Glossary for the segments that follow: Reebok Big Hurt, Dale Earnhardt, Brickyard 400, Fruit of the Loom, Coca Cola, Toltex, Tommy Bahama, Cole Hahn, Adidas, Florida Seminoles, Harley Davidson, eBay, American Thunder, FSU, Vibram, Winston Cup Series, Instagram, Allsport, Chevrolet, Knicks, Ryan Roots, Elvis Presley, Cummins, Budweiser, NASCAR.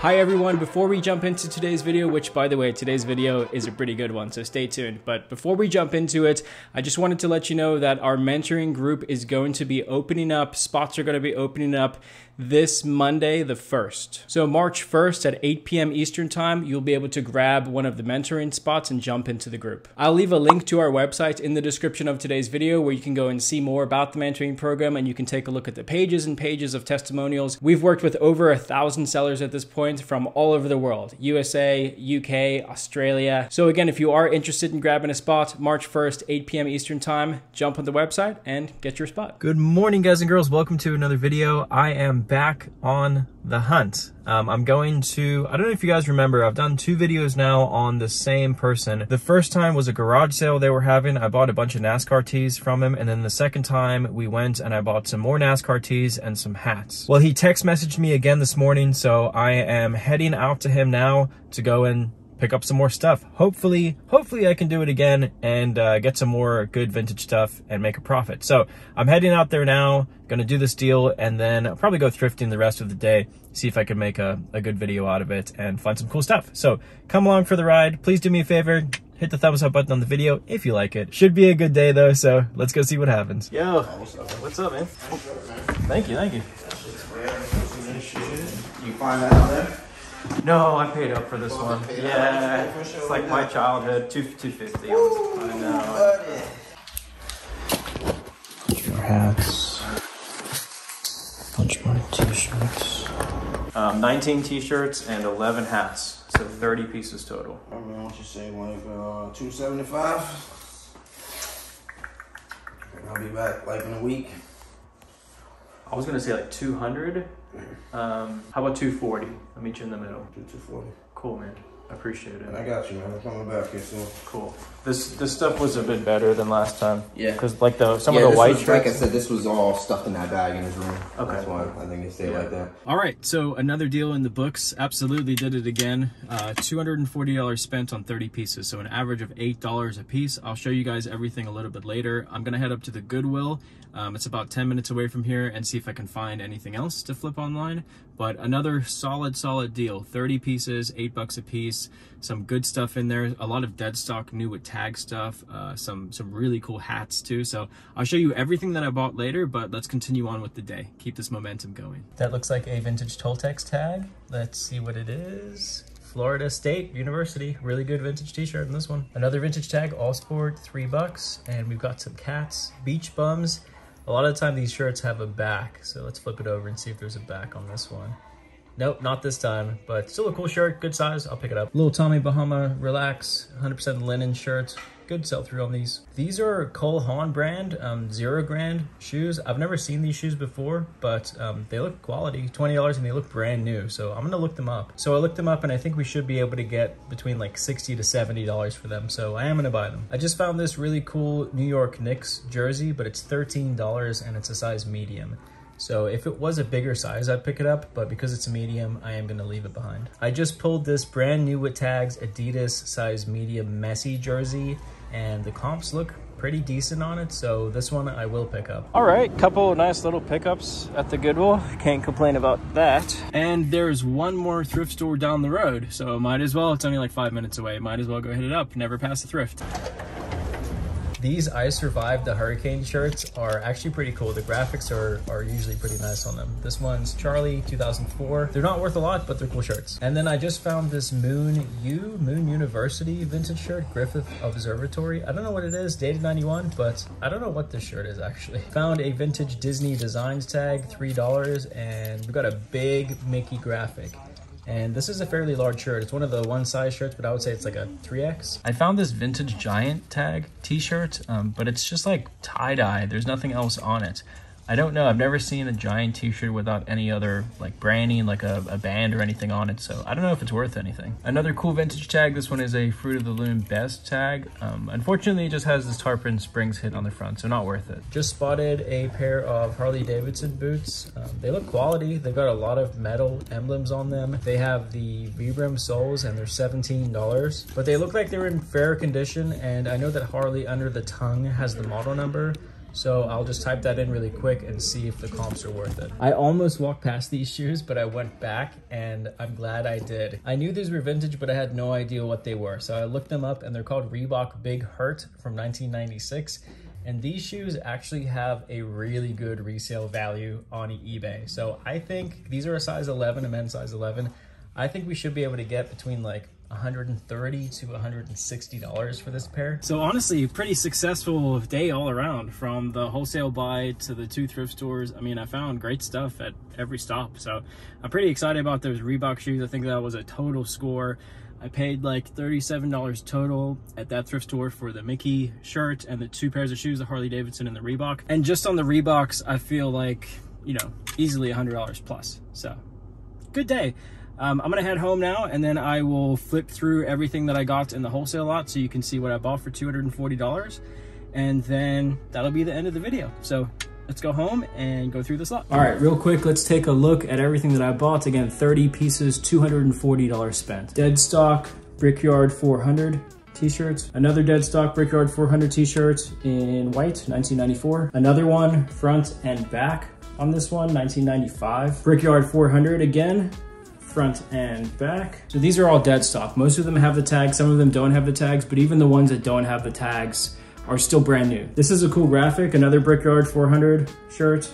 Hi everyone, before we jump into today's video, which by the way, today's video is a pretty good one, so stay tuned. But before we jump into it, I just wanted to let you know that our mentoring group is going to be opening up. Spots are going to be opening up this Monday, the 1st. So March 1st at 8 p.m. Eastern time, you'll be able to grab one of the mentoring spots and jump into the group. I'll leave a link to our website in the description of today's video where you can go and see more about the mentoring program, and you can take a look at the pages and pages of testimonials. We've worked with over 1,000 sellers at this point, from all over the world, USA, UK, Australia. So again, if you are interested in grabbing a spot, March 1st, 8 p.m. Eastern time, jump on the website and get your spot. Good morning, guys and girls. Welcome to another video. I am back on the hunt. I'm going to, I don't know if you guys remember, I've done 2 videos now on the same person. The first time was a garage sale they were having. I bought a bunch of NASCAR tees from him. And then the second time we went and I bought some more NASCAR tees and some hats. Well, he text messaged me again this morning. So I am heading out to him now to go and pick up some more stuff. Hopefully I can do it again and get some more good vintage stuff and make a profit. So I'm heading out there now, gonna do this deal, and then I'll probably go thrifting the rest of the day, see if I can make a good video out of it and find some cool stuff. So come along for the ride. Please do me a favor, hit the thumbs up button on the video if you like it. Should be a good day though, so let's go see what happens. Yo, what's up, man? Thank you. You find that out there? No, I paid up for this one. Yeah, it's like my childhood. $250. I know. Your hats. Bunch more t-shirts. 19 t-shirts and 11 hats, so 30 pieces total. I mean, what you say, like $275. I'll be back like in a week. I was gonna say like 200. How about 240? I'll meet you in the middle. 240. Cool, man. I appreciate it. I got you, man. I'm coming back here soon. Cool. This stuff was a bit better than last time. Yeah. Because like some of the white shirts. Like I said, this was all stuffed in that bag in his room. Okay. That's why I think they stayed like that. All right. So another deal in the books. Absolutely did it again. $240 spent on 30 pieces. So an average of $8 a piece. I'll show you guys everything a little bit later. I'm going to head up to the Goodwill. It's about 10 minutes away from here and see if I can find anything else to flip online. But another solid deal. 30 pieces, $8 a piece. Some good stuff in there. A lot of dead stock, new with tag stuff, some really cool hats too. So I'll show you everything that I bought later, but let's continue on with the day. Keep this momentum going. That looks like a vintage Toltex tag. Let's see what it is. Florida State University. Really good vintage t-shirt in this one. Another vintage tag, Allsport, $3. And we've got some cats, beach bums. A lot of the time these shirts have a back. So let's flip it over and see if there's a back on this one. Nope, not this time, but still a cool shirt, good size, I'll pick it up. Little Tommy Bahama Relax, 100% linen shirts, good sell-through on these. These are Cole Hahn brand, $0 shoes. I've never seen these shoes before, but they look quality, $20, and they look brand new, so I'm gonna look them up. So I looked them up, and I think we should be able to get between like $60 to $70 for them, so I am gonna buy them. I just found this really cool New York Knicks jersey, but it's $13, and it's a size medium. So if it was a bigger size, I'd pick it up, but because it's a medium, I am gonna leave it behind. I just pulled this brand new with tags Adidas size medium messy jersey, and the comps look pretty decent on it, so this one I will pick up. All right, couple of nice little pickups at the Goodwill. Can't complain about that. And there's one more thrift store down the road, so might as well, it's only like 5 minutes away, might as well go hit it up, never pass a thrift. These I Survived the Hurricane shirts are actually pretty cool. The graphics are usually pretty nice on them. This one's Charlie, 2004. They're not worth a lot, but they're cool shirts. And then I just found this Moon University vintage shirt, Griffith Observatory. I don't know what it is, dated 91, but I don't know what this shirt is actually. Found a vintage Disney Designs tag, $3, and we got a big Mickey graphic. And this is a fairly large shirt. It's one of the one size shirts, but I would say it's like a 3X. I found this vintage Giant tag t-shirt, but it's just like tie-dye. There's nothing else on it. I don't know. I've never seen a Giant t-shirt without any other like branding, like a band or anything on it. So I don't know if it's worth anything. Another cool vintage tag. This one is a Fruit of the Loom Best tag. Unfortunately, it just has this Tarpon Springs hit on the front, so not worth it. Just spotted a pair of Harley Davidson boots. They look quality. They've got a lot of metal emblems on them. They have the Vibram soles and they're $17, but they look like they're in fair condition. And I know that Harley under the tongue has the model number. So I'll just type that in really quick and see if the comps are worth it. I almost walked past these shoes, but I went back and I'm glad I did. I knew these were vintage, but I had no idea what they were. So I looked them up and they're called Reebok Big Hurt from 1996. And these shoes actually have a really good resale value on eBay. So I think these are a size 11, a men's size 11. I think we should be able to get between like $130 to $160 for this pair. So honestly, pretty successful day all around, from the wholesale buy to the two thrift stores. I mean, I found great stuff at every stop. So I'm pretty excited about those Reebok shoes. I think that was a total score. I paid like $37 total at that thrift store for the Mickey shirt and the two pairs of shoes, the Harley Davidson and the Reebok. And just on the Reeboks, I feel like, you know, easily $100 plus. So good day. I'm gonna head home now, and then I will flip through everything that I got in the wholesale lot so you can see what I bought for $240, and then that'll be the end of the video. So let's go home and go through this lot. All right, real quick, let's take a look at everything that I bought. Again, 30 pieces, $240 spent. Dead stock Brickyard 400 t-shirts, another dead stock Brickyard 400 t-shirt in white, 1994, another one front and back on this one, 1995, Brickyard 400 again, front and back. So these are all dead stock. Most of them have the tags, some of them don't have the tags, but even the ones that don't have the tags are still brand new. This is a cool graphic, another Brickyard 400 shirt,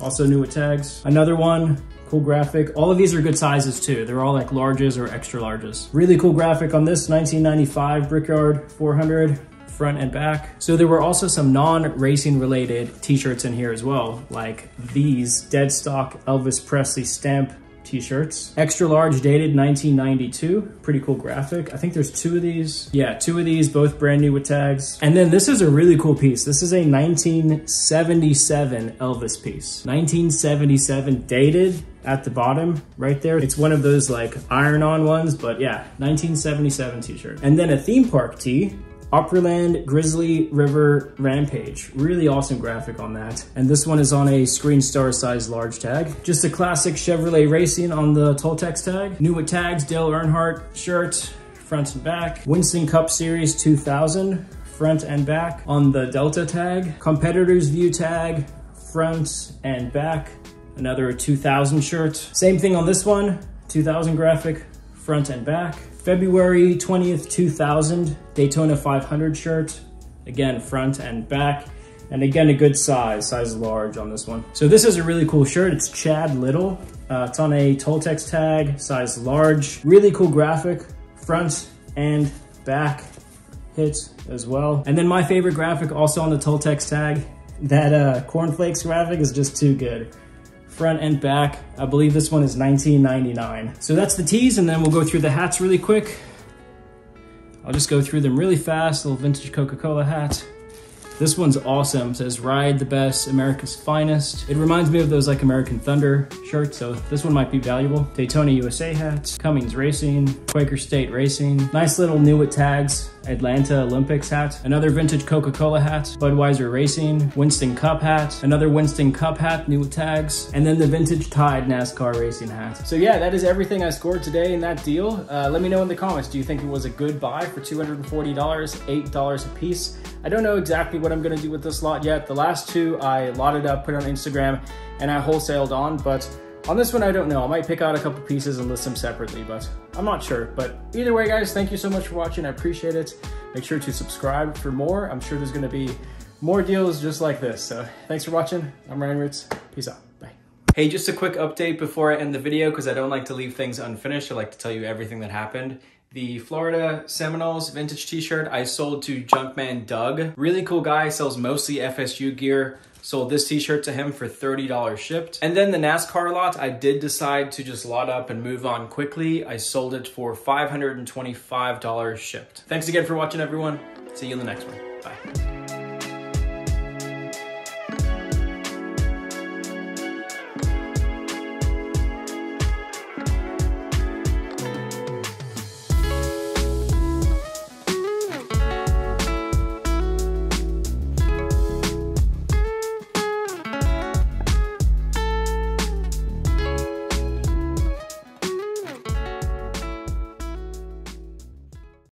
also new with tags. Another one, cool graphic. All of these are good sizes too. They're all like larges or extra larges. Really cool graphic on this 1995 Brickyard 400. Front and back. So there were also some non-racing related t-shirts in here as well, like these dead stock Elvis Presley stamp t-shirts. Extra large dated 1992, pretty cool graphic. I think there's two of these. Yeah, two of these, both brand new with tags. And then this is a really cool piece. This is a 1977 Elvis piece. 1977 dated at the bottom right there. It's one of those like iron-on ones, but yeah, 1977 t-shirt. And then a theme park tee. Upperland Grizzly River Rampage. Really awesome graphic on that. And this one is on a Screen Star size large tag. Just a classic Chevrolet Racing on the Toltex tag. New with tags, Dale Earnhardt shirt, front and back. Winston Cup Series 2000, front and back on the Delta tag. Competitors View tag, front and back. Another 2000 shirt. Same thing on this one, 2000 graphic, front and back. February 20th, 2000, Daytona 500 shirt, again, front and back. And again, a good size, size large on this one. So this is a really cool shirt. It's Chad Little. It's on a Toltex tag, size large. Really cool graphic, front and back hits as well. And then my favorite graphic also on the Toltex tag, that cornflakes graphic is just too good. Front and back. I believe this one is 1999. So that's the tees, and then we'll go through the hats really quick. I'll just go through them really fast. Little vintage Coca Cola hat. This one's awesome. It says "Ride the Best, America's Finest." It reminds me of those like American Thunder shirts, so this one might be valuable. Daytona USA hat. Cummins Racing. Quaker State Racing. Nice little new with tags. Atlanta Olympics hat. Another vintage Coca-Cola hat. Budweiser Racing. Winston Cup hat. Another Winston Cup hat, new with tags. And then the vintage Tide NASCAR Racing hat. So yeah, that is everything I scored today in that deal. Let me know in the comments, do you think it was a good buy for $240, $8 a piece? I don't know exactly what I'm gonna do with this lot yet. The last two I lotted up, put on Instagram, and I wholesaled on, but on this one, I don't know. I might pick out a couple pieces and list them separately, but I'm not sure. But either way, guys, thank you so much for watching. I appreciate it. Make sure to subscribe for more. I'm sure there's going to be more deals just like this. So thanks for watching. I'm Ryan Roots. Peace out. Bye. Hey, just a quick update before I end the video, because I don't like to leave things unfinished. I like to tell you everything that happened. The Florida Seminoles vintage t-shirt I sold to Junkman Doug. Really cool guy, sells mostly FSU gear. Sold this t-shirt to him for $30 shipped. And then the NASCAR lot, I did decide to just lot up and move on quickly. I sold it for $525 shipped. Thanks again for watching, everyone. See you in the next one. Bye.